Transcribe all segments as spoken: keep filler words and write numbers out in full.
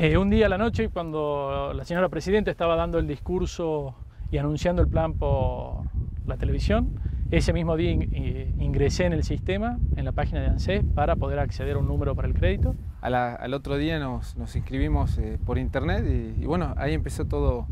Eh, un día a la noche, cuando la señora presidenta estaba dando el discurso y anunciando el plan por la televisión, ese mismo día ingresé en el sistema, en la página de ANSES, para poder acceder a un número para el crédito. A la, al otro día nos, nos inscribimos eh, por internet y, y bueno, ahí empezó todo,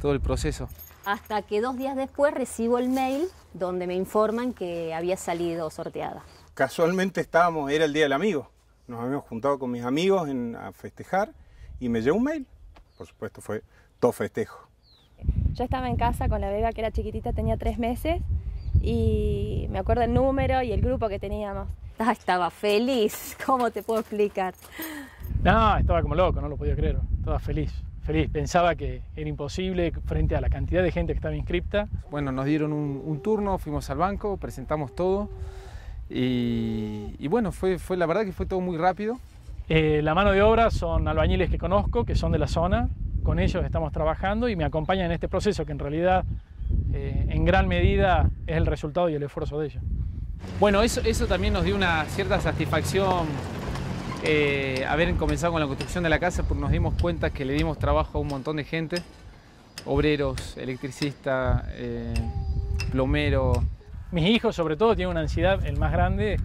todo el proceso. Hasta que dos días después recibo el mail donde me informan que había salido sorteada. Casualmente estábamos, era el Día del Amigo. Nos habíamos juntado con mis amigos en, a festejar y me llegó un mail. Por supuesto fue todo festejo. Yo estaba en casa con la beba que era chiquitita, tenía tres meses. Y me acuerdo el número y el grupo que teníamos. Ah, estaba feliz, ¿cómo te puedo explicar? No, estaba como loco, no lo podía creer. Estaba feliz, feliz. Pensaba que era imposible frente a la cantidad de gente que estaba inscripta. Bueno, nos dieron un, un turno, fuimos al banco, presentamos todo. Y, y bueno, fue, fue, la verdad que fue todo muy rápido. Eh, la mano de obra son albañiles que conozco, que son de la zona. Con ellos estamos trabajando y me acompañan en este proceso que en realidad... Eh, en gran medida es el resultado y el esfuerzo de ella. Bueno, eso, eso también nos dio una cierta satisfacción eh, haber comenzado con la construcción de la casa, porque nos dimos cuenta que le dimos trabajo a un montón de gente, obreros, electricistas, eh, plomeros. Mis hijos sobre todo tienen una ansiedad, el más grande,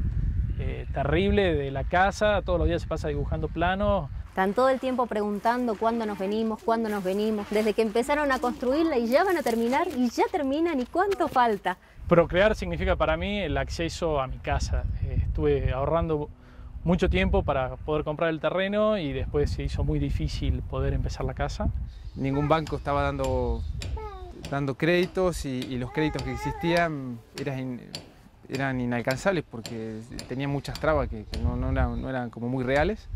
eh, terrible de la casa, todos los días se pasa dibujando planos. Están todo el tiempo preguntando cuándo nos venimos, cuándo nos venimos, desde que empezaron a construirla y ya van a terminar, y ya terminan, y cuánto falta. Procrear significa para mí el acceso a mi casa. Estuve ahorrando mucho tiempo para poder comprar el terreno y después se hizo muy difícil poder empezar la casa. Ningún banco estaba dando, dando créditos y, y los créditos que existían eran, in, eran inalcanzables porque tenían muchas trabas que, que no, no, eran, no eran como muy reales.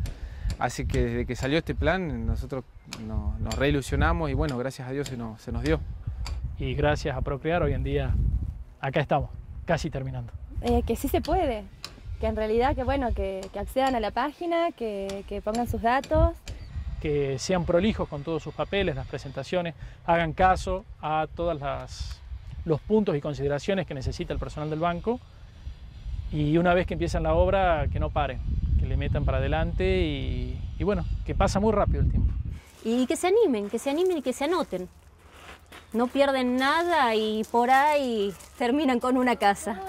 Así que desde que salió este plan, nosotros nos, nos reilusionamos y bueno, gracias a Dios se nos, se nos dio. Y gracias a Procrear, hoy en día, acá estamos, casi terminando. Eh, que sí se puede, que en realidad, que bueno, que, que accedan a la página, que, que pongan sus datos. Que sean prolijos con todos sus papeles, las presentaciones, hagan caso a todos los puntos y consideraciones que necesita el personal del banco. Y una vez que empiezan la obra, que no paren, que le metan para adelante y, y bueno, que pasa muy rápido el tiempo. Y que se animen, que se animen y que se anoten. No pierden nada y por ahí terminan con una casa.